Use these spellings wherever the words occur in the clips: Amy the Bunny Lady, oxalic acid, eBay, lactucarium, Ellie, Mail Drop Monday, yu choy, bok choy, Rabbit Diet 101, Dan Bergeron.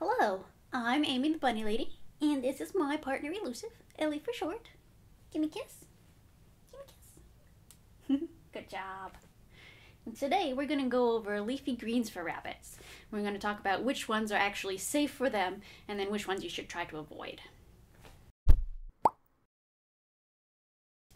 Hello, I'm Amy the Bunny Lady, and this is my partner elusive, Ellie for short. Give me a kiss. Give me a kiss. Good job. And today we're going to go over leafy greens for rabbits. We're going to talk about which ones are actually safe for them, and then which ones you should try to avoid.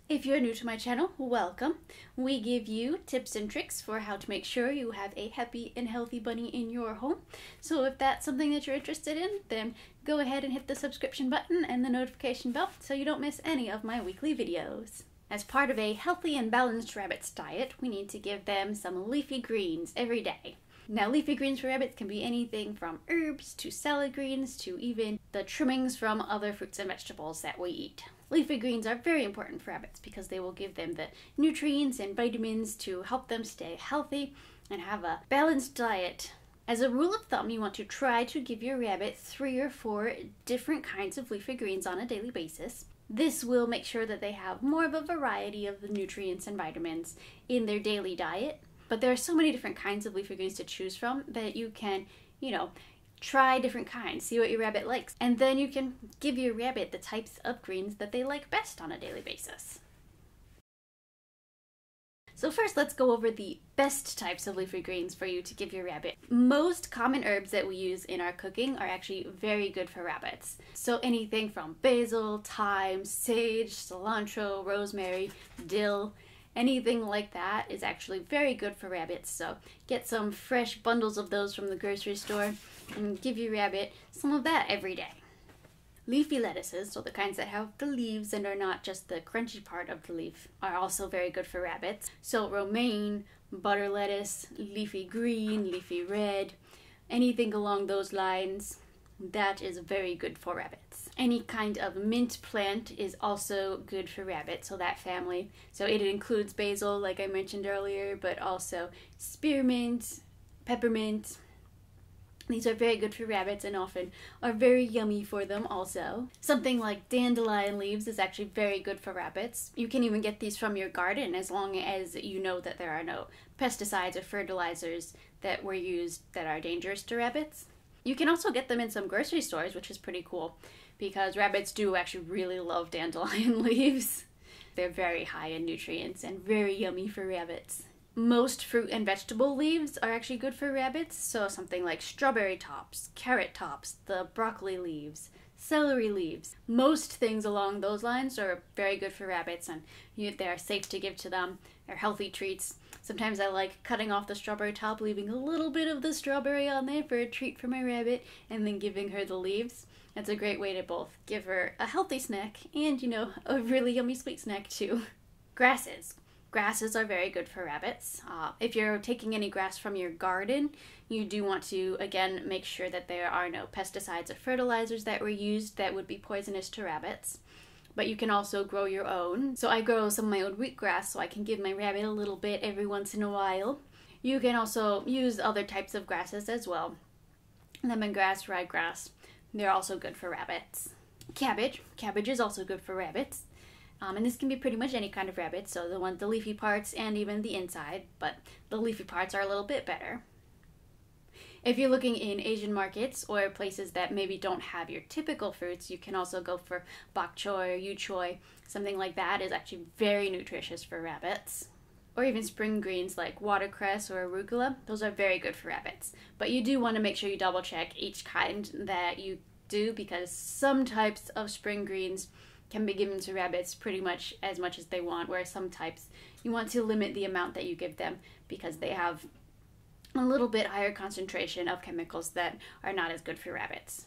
If you're new to my channel, welcome. We give you tips and tricks for how to make sure you have a happy and healthy bunny in your home. So if that's something that you're interested in, then go ahead and hit the subscription button and the notification bell so you don't miss any of my weekly videos. As part of a healthy and balanced rabbit's diet, we need to give them some leafy greens every day. Now, leafy greens for rabbits can be anything from herbs to salad greens to even the trimmings from other fruits and vegetables that we eat. Leafy greens are very important for rabbits because they will give them the nutrients and vitamins to help them stay healthy and have a balanced diet. As a rule of thumb, you want to try to give your rabbit 3 or 4 different kinds of leafy greens on a daily basis. This will make sure that they have more of a variety of the nutrients and vitamins in their daily diet. But there are so many different kinds of leafy greens to choose from that you can, try different kinds, see what your rabbit likes, and then you can give your rabbit the types of greens that they like best on a daily basis. So first, let's go over the best types of leafy greens for you to give your rabbit. Most common herbs that we use in our cooking are actually very good for rabbits. So anything from basil, thyme, sage, cilantro, rosemary, dill, anything like that is actually very good for rabbits, so get some fresh bundles of those from the grocery store and give your rabbit some of that every day. Leafy lettuces, so the kinds that have the leaves and are not just the crunchy part of the leaf, are also very good for rabbits. So romaine, butter lettuce, leafy green, leafy red, anything along those lines, that is very good for rabbits. Any kind of mint plant is also good for rabbits, so that family. So it includes basil, like I mentioned earlier, but also spearmint, peppermint. These are very good for rabbits and often are very yummy for them also. Something like dandelion leaves is actually very good for rabbits. You can even get these from your garden as long as you know that there are no pesticides or fertilizers that were used that are dangerous to rabbits. You can also get them in some grocery stores, which is pretty cool because rabbits do actually really love dandelion leaves. They're very high in nutrients and very yummy for rabbits. Most fruit and vegetable leaves are actually good for rabbits, so something like strawberry tops, carrot tops, the broccoli leaves, celery leaves. Most things along those lines are very good for rabbits and they are safe to give to them. They're healthy treats. Sometimes I like cutting off the strawberry top, leaving a little bit of the strawberry on there for a treat for my rabbit, and then giving her the leaves. That's a great way to both give her a healthy snack and, a really yummy sweet snack too. Grasses. Grasses are very good for rabbits. If you're taking any grass from your garden, you do want to, again, make sure that there are no pesticides or fertilizers that were used that would be poisonous to rabbits. But you can also grow your own. So I grow some of my own wheatgrass so I can give my rabbit a little bit every once in a while. You can also use other types of grasses as well. Lemongrass, ryegrass, they're also good for rabbits. Cabbage. Cabbage is also good for rabbits. And this can be pretty much any kind of rabbit, so the leafy parts and even the inside, but the leafy parts are a little bit better. If you're looking in Asian markets or places that maybe don't have your typical fruits, you can also go for bok choy or yu choy. Something like that is actually very nutritious for rabbits. Or even spring greens like watercress or arugula, those are very good for rabbits. But you do want to make sure you double check each kind that you do because some types of spring greens can be given to rabbits pretty much as they want, whereas some types you want to limit the amount that you give them because they have a little bit higher concentration of chemicals that are not as good for rabbits.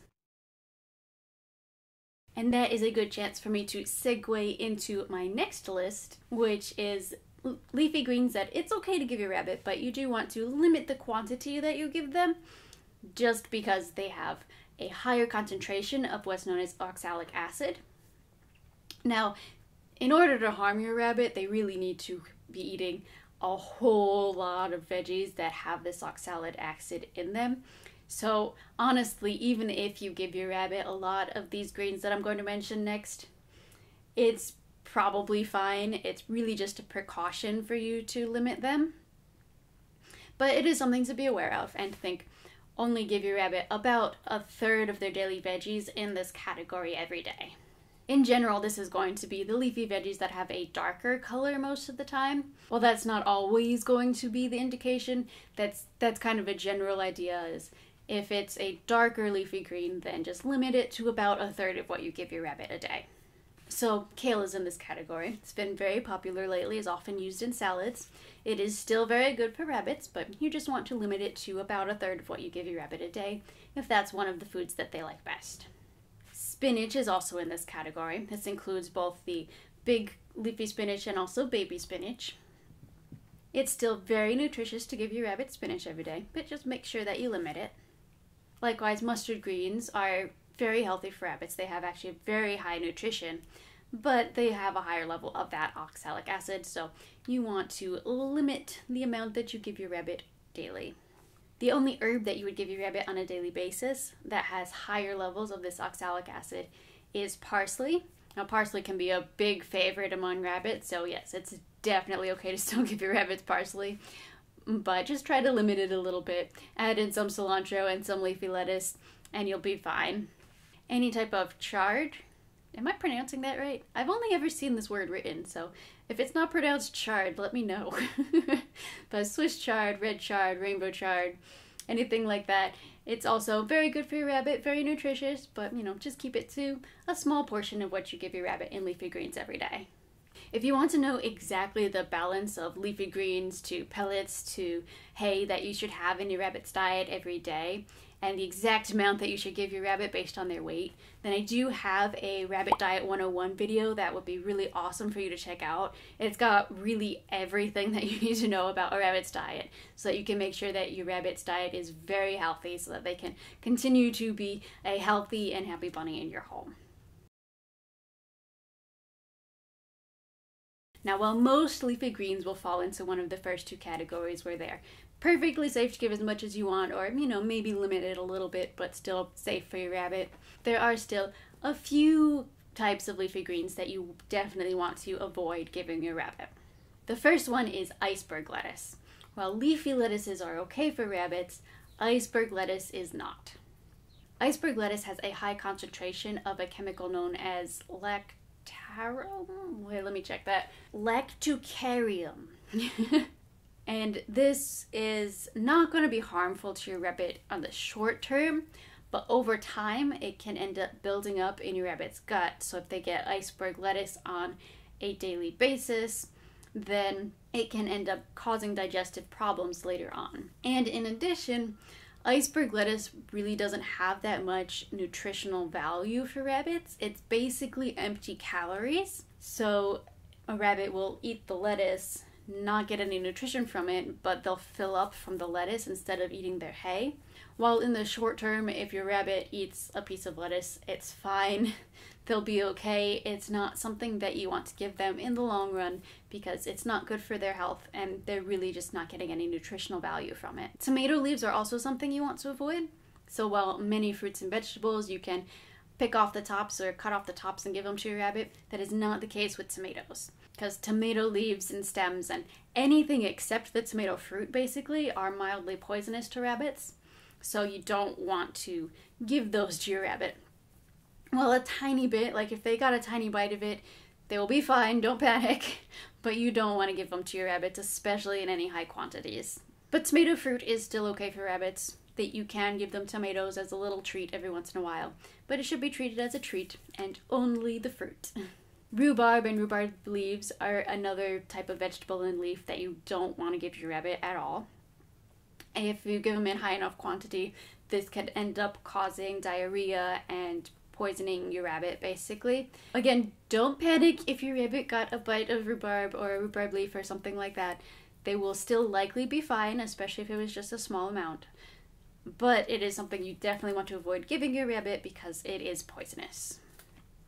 And that is a good chance for me to segue into my next list, which is leafy greens that it's okay to give your rabbit, but you do want to limit the quantity that you give them just because they have a higher concentration of what's known as oxalic acid. Now, in order to harm your rabbit, they really need to be eating a whole lot of veggies that have this oxalic acid in them. So honestly, even if you give your rabbit a lot of these greens that I'm going to mention next, it's probably fine. It's really just a precaution for you to limit them. But it is something to be aware of and think, only give your rabbit about a third of their daily veggies in this category every day. In general, this is going to be the leafy veggies that have a darker color most of the time. Well, that's not always going to be the indication. That's kind of a general idea, is if it's a darker leafy green, then just limit it to about a third of what you give your rabbit a day. So kale is in this category. It's been very popular lately, is often used in salads. It is still very good for rabbits, but you just want to limit it to about a third of what you give your rabbit a day, if that's one of the foods that they like best. Spinach is also in this category. This includes both the big leafy spinach and also baby spinach. It's still very nutritious to give your rabbit spinach every day, but just make sure that you limit it. Likewise, mustard greens are very healthy for rabbits. They have actually very high nutrition, but they have a higher level of that oxalic acid, so you want to limit the amount that you give your rabbit daily. The only herb that you would give your rabbit on a daily basis that has higher levels of this oxalic acid is parsley. Now, parsley can be a big favorite among rabbits, so yes, it's definitely okay to still give your rabbits parsley, but just try to limit it a little bit. Add in some cilantro and some leafy lettuce, and you'll be fine. Any type of chard, am I pronouncing that right? I've only ever seen this word written, so if it's not pronounced chard, let me know. But Swiss chard, red chard, rainbow chard, anything like that. It's also very good for your rabbit, very nutritious, but you know, just keep it to a small portion of what you give your rabbit in leafy greens every day. If you want to know exactly the balance of leafy greens to pellets to hay that you should have in your rabbit's diet every day, and the exact amount that you should give your rabbit based on their weight, then I do have a Rabbit Diet 101 video that would be really awesome for you to check out. It's got really everything that you need to know about a rabbit's diet, so that you can make sure that your rabbit's diet is very healthy, so that they can continue to be a healthy and happy bunny in your home. Now, while most leafy greens will fall into one of the first two categories where they're perfectly safe to give as much as you want, or you know, maybe limit it a little bit but still safe for your rabbit, there are still a few types of leafy greens that you definitely want to avoid giving your rabbit. The first one is iceberg lettuce. While leafy lettuces are okay for rabbits, iceberg lettuce is not. Iceberg lettuce has a high concentration of a chemical known as lactucarium. And this is not going to be harmful to your rabbit on the short term, but over time it can end up building up in your rabbit's gut. So if they get iceberg lettuce on a daily basis, then it can end up causing digestive problems later on. And in addition, iceberg lettuce really doesn't have that much nutritional value for rabbits. It's basically empty calories. So a rabbit will eat the lettuce, not get any nutrition from it, but they'll fill up from the lettuce instead of eating their hay. While in the short term, if your rabbit eats a piece of lettuce, it's fine. They'll be okay. It's not something that you want to give them in the long run because it's not good for their health and they're really just not getting any nutritional value from it. Tomato leaves are also something you want to avoid. So while many fruits and vegetables you can pick off the tops or cut off the tops and give them to your rabbit, that is not the case with tomatoes, because tomato leaves and stems and anything except the tomato fruit basically are mildly poisonous to rabbits, so you don't want to give those to your rabbit. Well, a tiny bit, like if they got a tiny bite of it, they will be fine, don't panic, but you don't want to give them to your rabbits, especially in any high quantities. But tomato fruit is still okay for rabbits, that you can give them tomatoes as a little treat every once in a while, but it should be treated as a treat and only the fruit. Rhubarb and rhubarb leaves are another type of vegetable and leaf that you don't want to give your rabbit at all. If you give them in high enough quantity, this could end up causing diarrhea and poisoning your rabbit basically. Again, don't panic if your rabbit got a bite of rhubarb or a rhubarb leaf or something like that. They will still likely be fine, especially if it was just a small amount. But it is something you definitely want to avoid giving your rabbit because it is poisonous.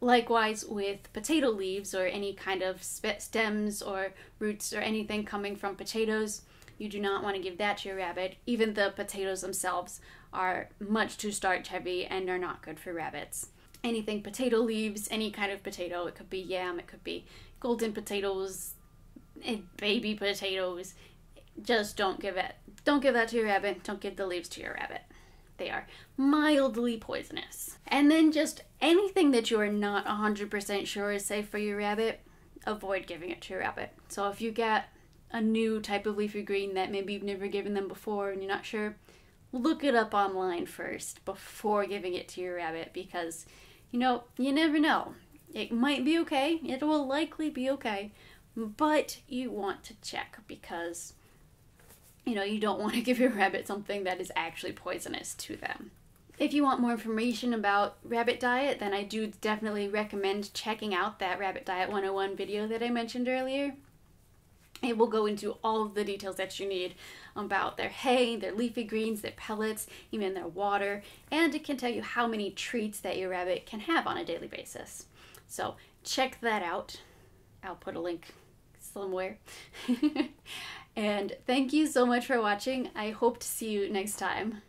Likewise with potato leaves or any kind of stems or roots or anything coming from potatoes, you do not want to give that to your rabbit. Even the potatoes themselves are much too starch heavy and are not good for rabbits. Anything potato leaves, any kind of potato, it could be yam, it could be golden potatoes, baby potatoes, just don't give that to your rabbit, don't give the leaves to your rabbit. they are mildly poisonous. And then just anything that you are not 100% sure is safe for your rabbit, avoid giving it to your rabbit. So if you get a new type of leafy green that maybe you've never given them before and you're not sure, look it up online first before giving it to your rabbit, because you know, you never know. It might be okay, it will likely be okay, but you want to check because you know, you don't want to give your rabbit something that is actually poisonous to them. If you want more information about rabbit diet, then I do definitely recommend checking out that Rabbit Diet 101 video that I mentioned earlier. It will go into all of the details that you need about their hay, their leafy greens, their pellets, even their water, and it can tell you how many treats that your rabbit can have on a daily basis. So check that out. I'll put a link somewhere. And thank you so much for watching. I hope to see you next time.